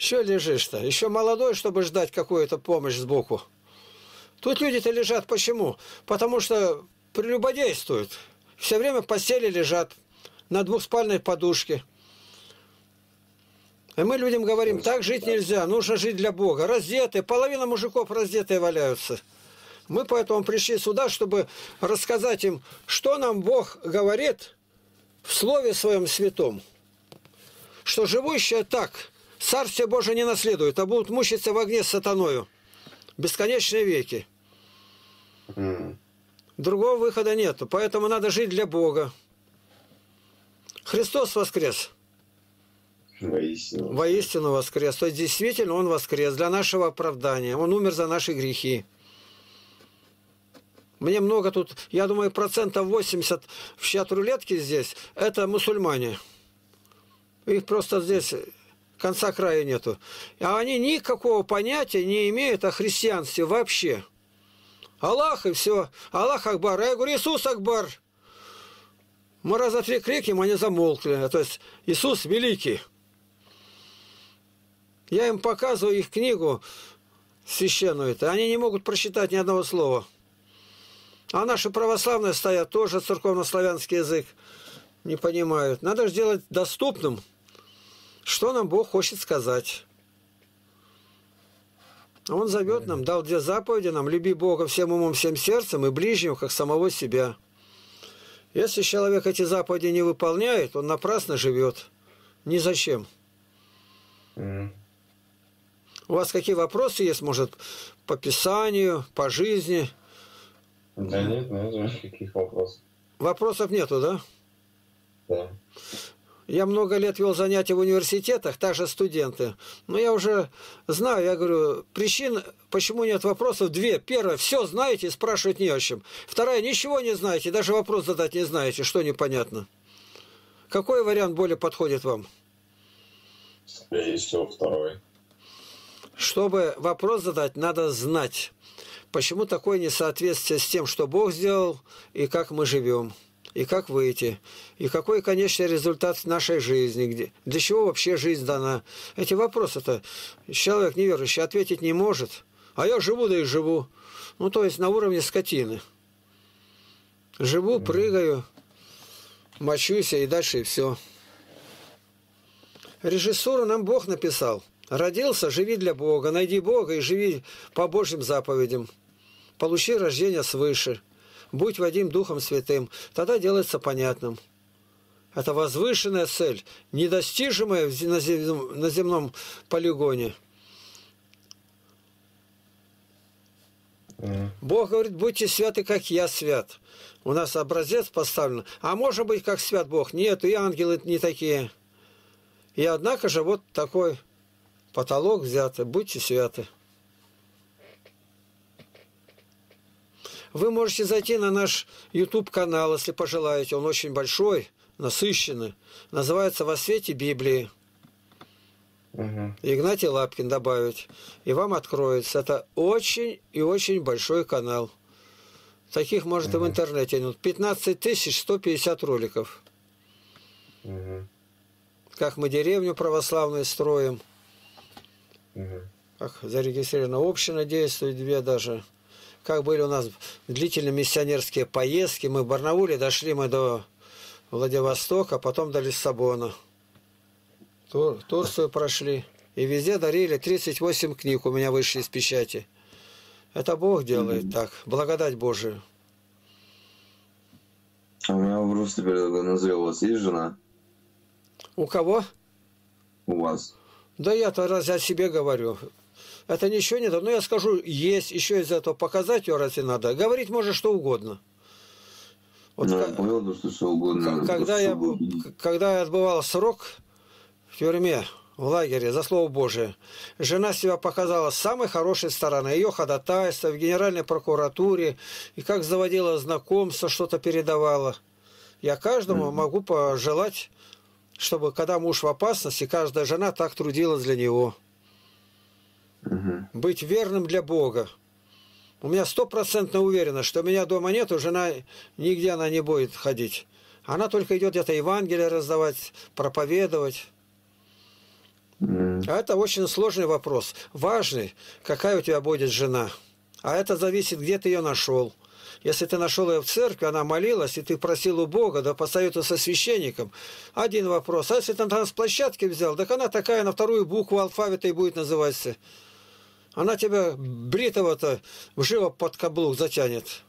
Что лежишь-то? Еще молодой, чтобы ждать какую-то помощь сбоку. Тут люди-то лежат почему? Потому что прелюбодействуют. Все время в постели лежат на двухспальной подушке. И мы людям говорим, так жить нельзя, нужно жить для Бога. Раздетые, половина мужиков раздетые валяются. Мы поэтому пришли сюда, чтобы рассказать им, что нам Бог говорит в Слове Своем Святом. Что живущие так Царствие Божие не наследуют, а будут мучиться в огне с сатаною. Бесконечные веки. Другого выхода нету, поэтому надо жить для Бога. Христос воскрес. Воистину. Воистину воскрес. То есть действительно Он воскрес для нашего оправдания. Он умер за наши грехи. Мне много тут, я думаю, процентов 80 в чат рулетки здесь, это мусульмане. Их просто здесь конца края нету. А они никакого понятия не имеют о христианстве вообще. Аллах и все. Аллах Акбар. А я говорю, Иисус Акбар. Мы раза три крикнем, они замолкли. То есть Иисус великий. Я им показываю их книгу священную. Они не могут прочитать ни одного слова. А наши православные стоят, тоже церковно-славянский язык не понимают. Надо же делать доступным, что нам Бог хочет сказать. Он зовет нам, дал две заповеди нам: люби Бога всем умом, всем сердцем и ближнего, как самого себя. Если человек эти заповеди не выполняет, он напрасно живет. Ни зачем. У вас какие вопросы есть, может, по Писанию, по жизни? Да нет, нет никаких вопросов. Вопросов нету, да? Да. Я много лет вел занятия в университетах, также студенты. Но я уже знаю, я говорю, причин, почему нет вопросов, две. Первая, все знаете и спрашивать не о чем. Вторая, ничего не знаете, даже вопрос задать не знаете, что непонятно. Какой вариант более подходит вам? И все, второй. Чтобы вопрос задать, надо знать, почему такое несоответствие с тем, что Бог сделал, и как мы живем. И как выйти, и какой конечный результат нашей жизни, где, для чего вообще жизнь дана. Эти вопросы-то человек неверующий ответить не может, а я живу, да и живу. Ну, то есть на уровне скотины. Живу, прыгаю, мочусь, и дальше и все. Режиссуру нам Бог написал. Родился, живи для Бога, найди Бога и живи по Божьим заповедям. Получи рождение свыше. Будь водим Духом Святым, тогда делается понятным. Это возвышенная цель, недостижимая на земном полигоне. Бог говорит, будьте святы, как я свят. У нас образец поставлен. А может быть, как свят Бог? Нет, и ангелы не такие. И однако же вот такой потолок взятый. Будьте святы. Вы можете зайти на наш YouTube-канал, если пожелаете. Он очень большой, насыщенный. Называется «Во свете Библии». Игнатий Лапкин добавить. И вам откроется. Это очень и очень большой канал. Таких, может, и в интернете. 15 150 роликов. Как мы деревню православную строим. Как зарегистрирована община, действует две даже. Как были у нас длительные миссионерские поездки. Мы в Барнауле дошли мы до Владивостока, потом до Лиссабона. Турцию прошли. И везде дарили 38 книг. У меня вышли из печати. Это Бог делает так. Благодать Божию. У меня вопрос теперь назрел. У вас есть жена? У кого? У вас. Да я-то разве о себе говорю? Это ничего не дает. Но я скажу, есть. Еще из этого показать ее разве надо. Говорить можно что угодно. Вот да, я понял, что все угодно. Когда я отбывал срок в тюрьме, в лагере, за Слово Божие, жена себя показала с самой хорошей стороны. Ее ходатайство в Генеральной прокуратуре. И как заводила знакомство, что-то передавала. Я каждому могу пожелать, чтобы когда муж в опасности, каждая жена так трудилась для него. Быть верным для Бога. У меня 100% уверена, что меня дома нету, жена нигде она не будет ходить. Она только идет где-то Евангелие раздавать, проповедовать. Это очень сложный вопрос. Важный, какая у тебя будет жена. А это зависит, где ты ее нашел. Если ты нашел ее в церкви, она молилась, и ты просил у Бога, да посоветуй со священником. Один вопрос. А если ты на площадке взял, так она такая, на вторую букву алфавита и будет называться. Она тебя бритого-то вживо под каблук затянет.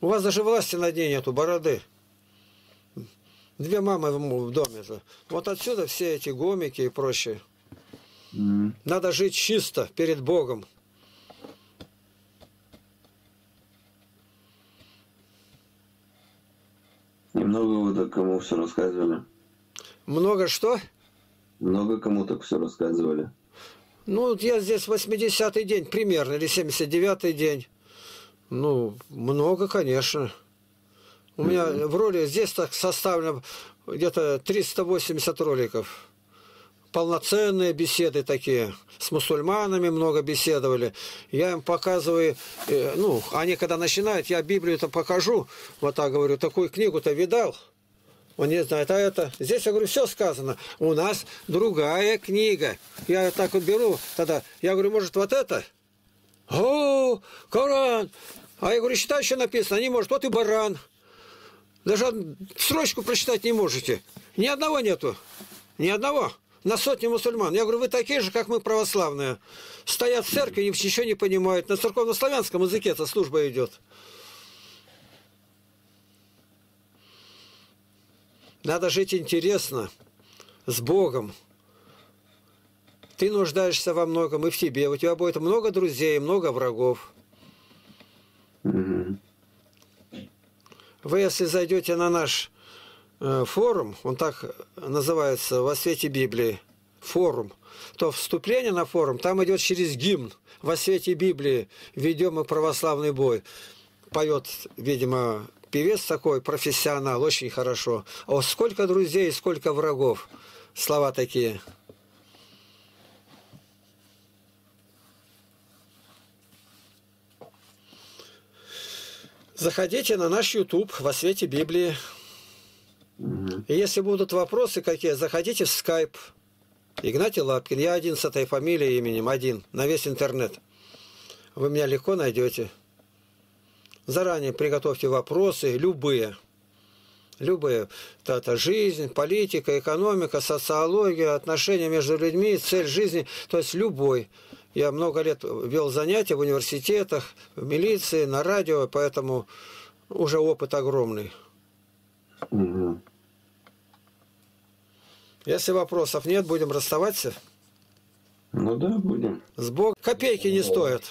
У вас даже власти над ней нету, бороды. Две мамы в доме же. Вот отсюда все эти гомики и прочее. Надо жить чисто перед Богом. Немного вы так кому все рассказывали? Много что? Много кому так все рассказывали? Ну, я здесь 80-й день примерно, или 79-й день. Ну, много, конечно. У меня в роли здесь так составлено где-то 380 роликов. Полноценные беседы такие. С мусульманами много беседовали. Я им показываю, ну, они когда начинают, я Библию-то покажу. Вот так говорю, такую книгу-то видал? Он не знает, а это... Здесь, я говорю, все сказано. У нас другая книга. Я так вот беру тогда. Я говорю, может, вот это? О, Коран! А я говорю, считай, что написано. Они, может, вот и баран. Даже строчку прочитать не можете. Ни одного нету. Ни одного. На сотни мусульман. Я говорю, вы такие же, как мы, православные. Стоят в церкви, ничего не понимают. На церковно-славянском языке эта служба идет. Надо жить интересно, с Богом. Ты нуждаешься во многом, и в тебе. У тебя будет много друзей, много врагов. Вы, если зайдете на наш форум, он так называется, «Во свете Библии», форум, то вступление на форум там идет через гимн «Во свете Библии ведем мы православный бой». Поет, видимо, певец такой, профессионал, очень хорошо. О, сколько друзей, сколько врагов. Слова такие. Заходите на наш YouTube «Во свете Библии». И если будут вопросы какие, заходите в Skype. Игнатий Лапкин. Я один с этой фамилией, именем. Один. На весь интернет. Вы меня легко найдете. Заранее приготовьте вопросы. Любые. Любые. Это жизнь, политика, экономика, социология, отношения между людьми, цель жизни. То есть любой. Я много лет вел занятия в университетах, в милиции, на радио, поэтому уже опыт огромный. Если вопросов нет, будем расставаться? Ну да, будем. С Богом. Копейки не стоят.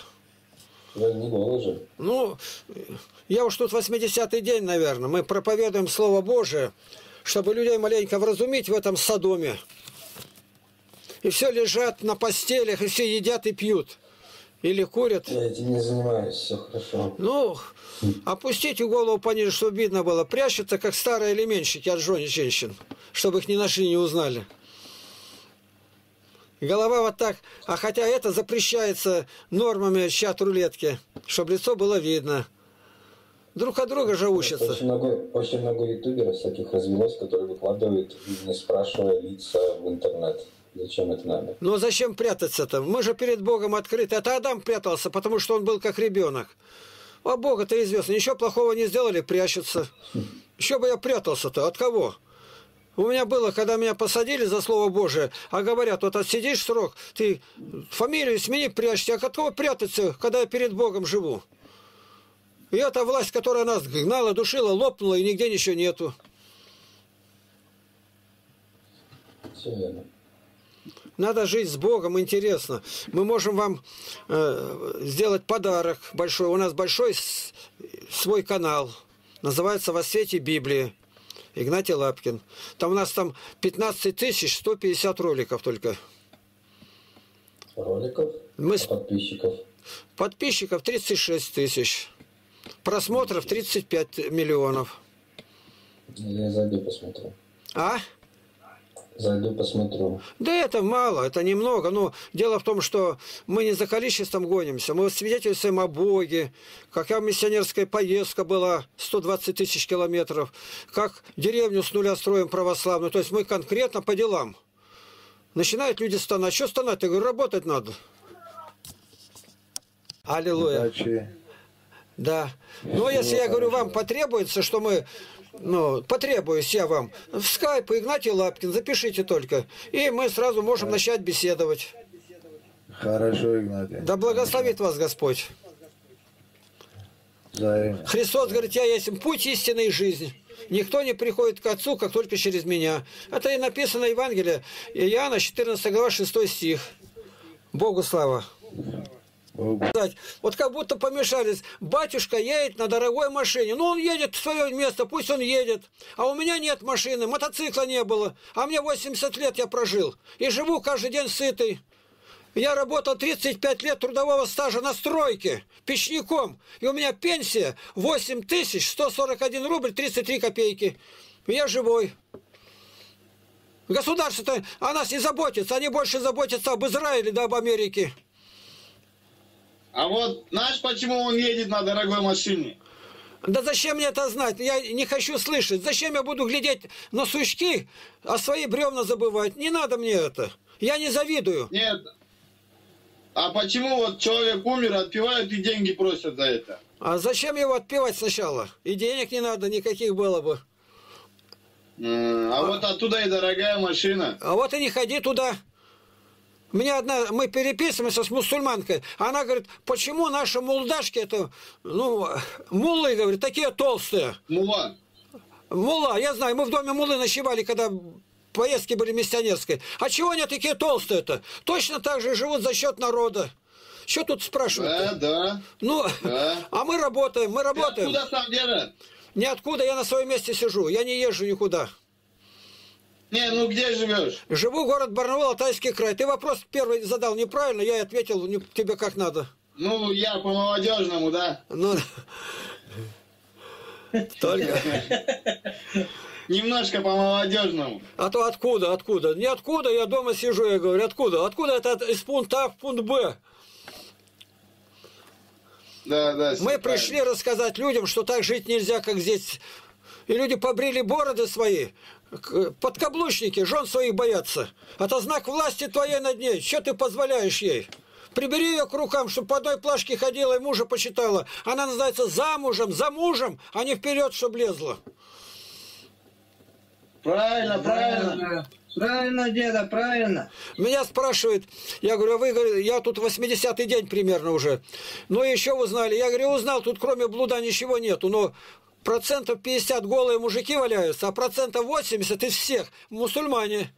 Ну, я уж тут 80-й день, наверное. Мы проповедуем Слово Божие, чтобы людей маленько вразумить в этом Содоме. И все лежат на постелях, и все едят и пьют. Или курят. Я этим не занимаюсь, все хорошо. Ну, опустите голову пониже, чтобы видно было. Прячутся, как старые элеменщики от женщин, чтобы их не нашли, не узнали. Голова вот так. А хотя это запрещается нормами чат рулетки, чтобы лицо было видно. Друг от друга же учатся. Очень много ютуберов всяких развелось, которые выкладывают, не спрашивая лица в интернет. Зачем это надо? Ну, зачем прятаться-то? Мы же перед Богом открыты. Это Адам прятался, потому что он был как ребенок. А Бога-то известно. Ничего плохого не сделали, прячутся. Еще бы я прятался-то? От кого? У меня было, когда меня посадили за Слово Божие, а говорят, вот отсидишь срок, ты фамилию смени, прячься. А от кого прятаться, когда я перед Богом живу? И эта власть, которая нас гнала, душила, лопнула, и нигде ничего нету. Все верно. Надо жить с Богом, интересно. Мы можем вам сделать подарок большой. У нас большой свой канал. Называется «Во свете Библии». Игнатий Лапкин. Там у нас там 15150 роликов только. Роликов? А подписчиков? Подписчиков 36 тысяч. Просмотров 35 миллионов. Я зайду посмотрю. А? Зайду, посмотрю. Да это мало, это немного. Но дело в том, что мы не за количеством гонимся, мы свидетельствуем о Боге. Какая миссионерская поездка была, 120 тысяч километров. Как деревню с нуля строим православную. То есть мы конкретно по делам. Начинают люди стонать. Что стонать? Я говорю, работать надо. Аллилуйя. Удачи. Да. Но если я говорю, вам потребуется, что мы... Ну, потребуюсь я вам. В скайп Игнатий Лапкин, запишите только. И мы сразу можем начать беседовать. Хорошо, Игнатий. Да благословит вас Господь. Взаимно. Христос говорит, я есть путь, истины и жизнь. Никто не приходит к Отцу, как только через меня. Это и написано в Евангелии Иоанна, 14 глава, 6 стих. Богу слава. Вот как будто помешались. Батюшка едет на дорогой машине. Ну, он едет в свое место, пусть он едет. А у меня нет машины, мотоцикла не было. А мне 80 лет я прожил. И живу каждый день сытый. Я работал 35 лет трудового стажа на стройке, печником. И у меня пенсия 8141 рубль 33 копейки. Я живой. Государство-то о нас не заботится. Они больше заботятся об Израиле, да об Америке. А вот знаешь, почему он едет на дорогой машине? Да зачем мне это знать? Я не хочу слышать. Зачем я буду глядеть на сучки, а свои бревна забывать? Не надо мне это. Я не завидую. Нет. А почему вот человек умер, отпевают и деньги просят за это? А зачем его отпевать сначала? И денег не надо, никаких было бы. А вот оттуда и дорогая машина. А вот и не ходи туда. Мне одна, мы переписываемся с мусульманкой, она говорит, почему наши мулдашки, это, ну, муллы, говорит, такие толстые. Мула. Мула, я знаю, мы в доме мулы ночевали, когда поездки были миссионерские. А чего они такие толстые-то? Точно так же живут за счет народа. Что тут спрашивают? Да, да. Ну, да. А мы работаем, мы работаем. Откуда сам дело? Ниоткуда, я на своем месте сижу, я не езжу никуда. Не, ну где живешь? Живу, город Барнаул, Алтайский край. Ты вопрос первый задал неправильно, я ответил тебе как надо. Ну, я по-молодежному, да? Ну, только... Немножко по-молодежному. А то откуда, откуда? Ниоткуда, я дома сижу, я говорю, откуда? Откуда это из пункта А в пункт Б? Да, да. Мы пришли рассказать людям, что так жить нельзя, как здесь. И люди побрили бороды свои. Подкаблучники, жен своих боятся. Это знак власти твоей над ней. Что ты позволяешь ей? Прибери ее к рукам, чтобы по одной плашке ходила и мужа почитала. Она называется замужем, за мужем, а не вперед, чтобы лезла. Правильно, правильно. Правильно, деда, правильно. Меня спрашивают, я говорю, а вы, я тут 80-й день примерно уже. Ну и еще узнали. Я говорю, узнал, тут кроме блуда ничего нету, но... Процентов 50 голые мужики валяются, а процентов 80 из всех мусульмане.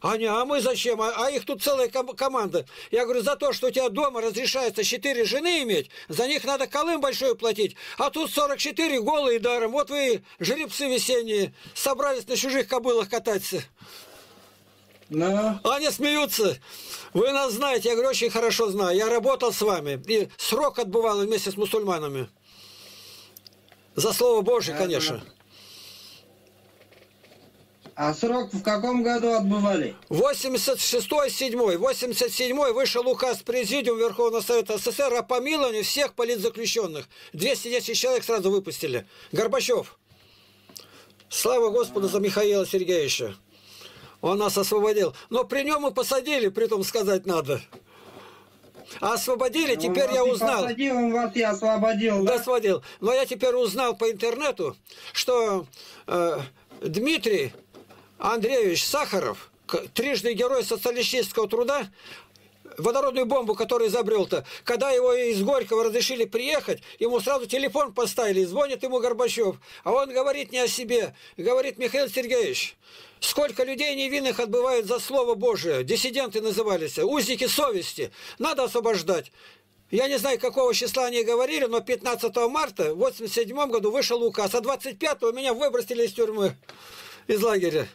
Они, а мы зачем? А их тут целая команда. Я говорю, за то, что у тебя дома разрешается 4 жены иметь, за них надо колым большой платить. А тут 44 голые даром. Вот вы, жеребцы весенние, собрались на чужих кобылах кататься. Но... Они смеются. Вы нас знаете. Я говорю, очень хорошо знаю. Я работал с вами. И срок отбывал вместе с мусульманами. За Слово Божие, конечно. А срок в каком году отбывали? 86-й, 7-й. 87-й вышел указ Президиума Верховного Совета СССР о помиловании всех политзаключенных. 210 человек сразу выпустили. Горбачев. Слава Господу за Михаила Сергеевича. Он нас освободил. Но при нем и посадили, при том сказать надо. А освободили, теперь я узнал. Посадил, вас я освободил, да? Да, освободил. Но я теперь узнал по интернету, что Дмитрий Андреевич Сахаров, трижды герой социалистического труда, водородную бомбу, которую изобрел-то, когда его из Горького разрешили приехать, ему сразу телефон поставили, звонит ему Горбачев. А он говорит не о себе, говорит, Михаил Сергеевич, сколько людей невинных отбывают за Слово Божие, диссиденты назывались, узники совести, надо освобождать. Я не знаю, какого числа они говорили, но 15 марта в 1987 году вышел указ, а 25-го меня выбросили из тюрьмы, из лагеря.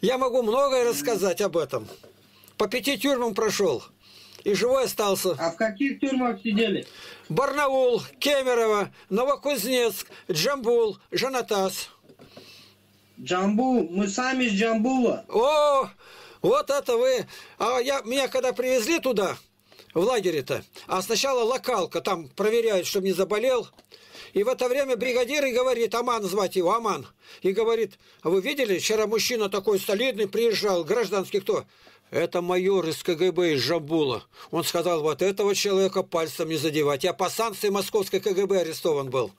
Я могу многое рассказать об этом. По 5 тюрьмам прошел. И живой остался. А в каких тюрьмах сидели? Барнаул, Кемерово, Новокузнецк, Джамбул, Жанатас. Джамбул. Мы сами из Джамбула. О, вот это вы. А меня когда привезли туда, в лагере-то, а сначала локалка, там проверяют, чтобы не заболел. И в это время бригадир и говорит, Аман звать его, Аман. И говорит, вы видели, вчера мужчина такой солидный приезжал, гражданский кто? Это майор из КГБ из Джамбула. Он сказал, вот этого человека пальцем не задевать. Я по санкции московской КГБ арестован был.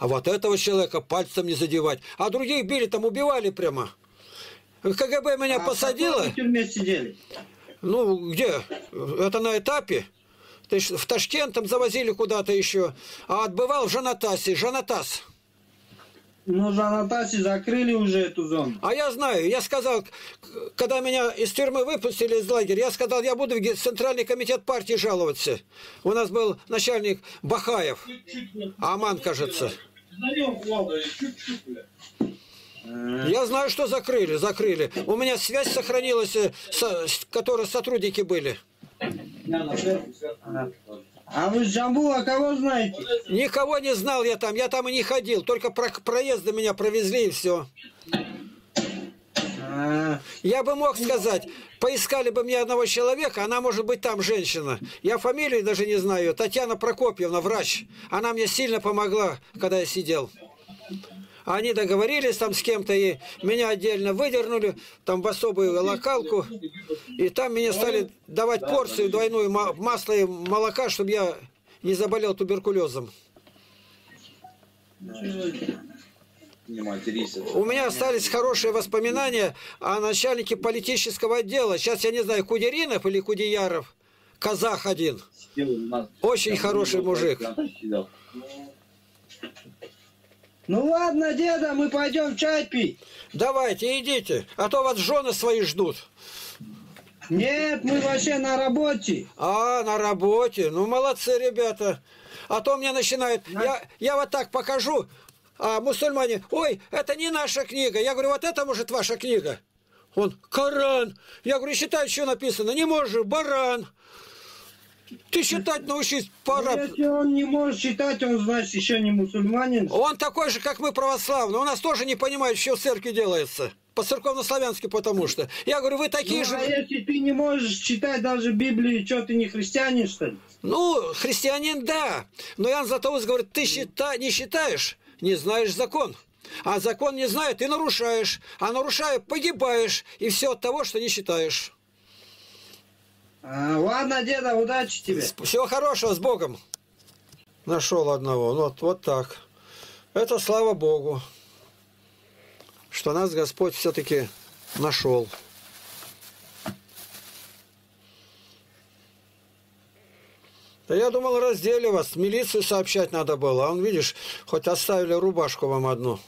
А вот этого человека пальцем не задевать. А других били, там убивали прямо. КГБ меня посадило. В тюрьме сидели? Ну, где? Это на этапе. В Ташкент там завозили куда-то еще. А отбывал в Жанатасе. Жанатас. Ну, Жанатасе закрыли уже эту зону. А я знаю, я сказал, когда меня из тюрьмы выпустили из лагеря, я сказал, я буду в Центральный комитет партии жаловаться. У нас был начальник Бахаев. Аман, кажется. Я знаю, что закрыли, закрыли. У меня связь сохранилась, которые сотрудники были. А вы с Джамбула кого знаете? Никого не знал я там и не ходил, только проезды меня провезли и все. Я бы мог сказать, поискали бы мне одного человека, она может быть там женщина. Я фамилию даже не знаю, Татьяна Прокопьевна, врач. Она мне сильно помогла, когда я сидел. Они договорились там с кем-то, и меня отдельно выдернули, там в особую локалку, и там мне стали давать порцию двойную масла и молока, чтобы я не заболел туберкулезом. У меня остались хорошие воспоминания о начальнике политического отдела. Сейчас я не знаю, Кудеринов или Кудеяров, казах один. Очень хороший мужик. Ну ладно, деда, мы пойдем чай пить. Давайте, идите, а то вас жены свои ждут. Нет, мы вообще на работе. А, на работе. Ну, молодцы, ребята. А то мне начинают... Я вот так покажу, а мусульмане... Ой, это не наша книга. Я говорю, вот это, может, ваша книга? Он, Коран. Я говорю, считай, что написано. Не можешь, баран. Ты считать научись пора. Если он не может считать, он, значит, еще не мусульманин. Он такой же, как мы, православный. У нас тоже не понимает, что в церкви делается. По-церковно-славянски, потому что. Я говорю, вы такие же... А если ты не можешь читать даже Библию, что ты не христианин, что ли? Ну, христианин, да. Но Иоанн Златоуст говорит, ты не считаешь, не знаешь закон. А закон не знает, и нарушаешь. А нарушая, погибаешь. И все от того, что не считаешь. Ладно, деда, удачи тебе. Всего хорошего, с Богом. Нашел одного, вот так. Это слава Богу, что нас Господь все-таки нашел. Да я думал, раздели вас, милицию сообщать надо было. А он, видишь, хоть оставили рубашку вам одну.